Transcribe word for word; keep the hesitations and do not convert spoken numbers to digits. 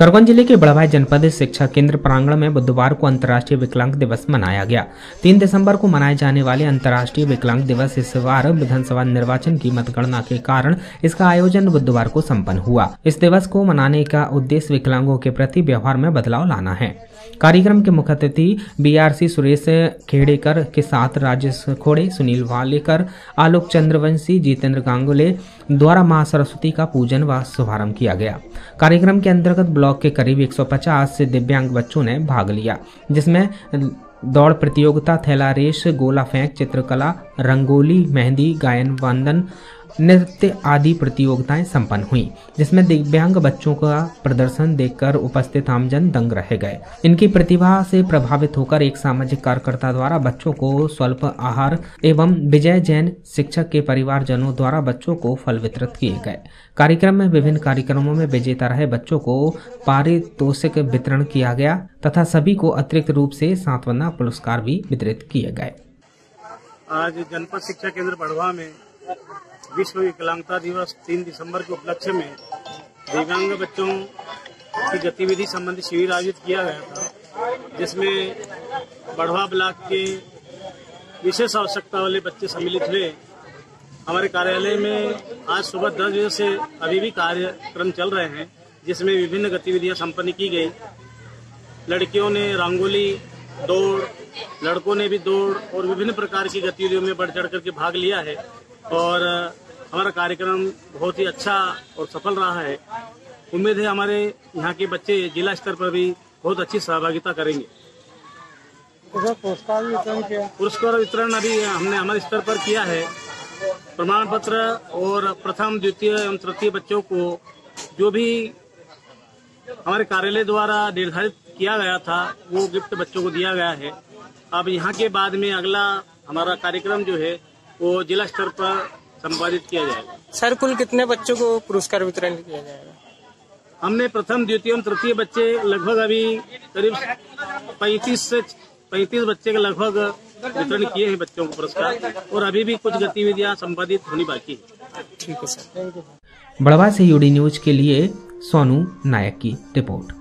करगोन जिले के बड़वाह जनपद शिक्षा केंद्र प्रांगण में बुधवार को अंतर्राष्ट्रीय विकलांग दिवस मनाया गया। तीन दिसंबर को मनाए जाने वाले अंतर्राष्ट्रीय विकलांग दिवस इस बार विधानसभा निर्वाचन की मतगणना के कारण इसका आयोजन बुधवार को सम्पन्न हुआ। इस दिवस को मनाने का उद्देश्य विकलांगों के प्रति व्यवहार में बदलाव लाना है। कार्यक्रम के मुख्य अतिथि B R C Suresh Khedekar के साथ राजेश खोड़े, सुनील वालेकर, आलोक चंद्रवंशी, जितेंद्र गांगुले द्वारा माँ सरस्वती का पूजन व शुभारंभ किया गया। कार्यक्रम के अंतर्गत ब्लॉक के करीब एक सौ पचास से दिव्यांग बच्चों ने भाग लिया, जिसमें दौड़ प्रतियोगिता, थैला रेस, गोला फेंक, चित्रकला, रंगोली, मेहंदी, गायन, वंदन, नृत्य आदि प्रतियोगिताएं संपन्न हुई, जिसमें दिव्यांग बच्चों का प्रदर्शन देखकर उपस्थित आमजन दंग रह गए। इनकी प्रतिभा से प्रभावित होकर एक सामाजिक कार्यकर्ता द्वारा बच्चों को स्वल्प आहार एवं विजय जैन शिक्षक के परिवारजनों द्वारा बच्चों को फल वितरित किए गए। कार्यक्रम में विभिन्न कार्यक्रमों में विजेता रहे बच्चों को पारितोषिक वितरण किया गया तथा सभी को अतिरिक्त रूप से सांत्वना पुरस्कार भी वितरित किए गए। आज जनपद शिक्षा केंद्र बड़वाह में विश्व विकलांगता दिवस तीन दिसंबर के उपलक्ष्य में दिव्यांग बच्चों की गतिविधि संबंधी शिविर आयोजित किया गया था, जिसमें बड़वाह ब्लॉक के विशेष आवश्यकता वाले बच्चे सम्मिलित हुए। हमारे कार्यालय में आज सुबह दस बजे से अभी भी कार्यक्रम चल रहे हैं, जिसमें विभिन्न गतिविधियां संपन्न की गई। लड़कियों ने रंगोली, दौड़, लड़कों ने भी दौड़ और विभिन्न प्रकार की गतिविधियों में बढ़ चढ़ करके भाग लिया है और हमारा कार्यक्रम बहुत ही अच्छा और सफल रहा है। उम्मीद है हमारे यहाँ के बच्चे जिला स्तर पर भी बहुत अच्छी सहभागिता करेंगे। पुरस्कार वितरण किया पुरस्कार वितरण अभी हमने हमारे स्तर पर किया है। प्रमाण पत्र और प्रथम, द्वितीय एवं तृतीय बच्चों को जो भी हमारे कार्यालय द्वारा निर्धारित किया गया था वो गिफ्ट बच्चों को दिया गया है। अब यहाँ के बाद में अगला हमारा कार्यक्रम जो है वो जिला स्तर पर संपादित किया जाएगा। सर, कुल कितने बच्चों को पुरस्कार वितरण किया जाएगा? हमने प्रथम, द्वितीय और तृतीय बच्चे लगभग अभी करीब पैंतीस से पैंतीस बच्चे के लगभग वितरण किए हैं बच्चों को पुरस्कार, और अभी भी कुछ गतिविधियां संपादित होनी बाकी है। ठीक है सर, थैंक यू। बड़वाह से यूडी न्यूज के लिए सोनू नायक की रिपोर्ट।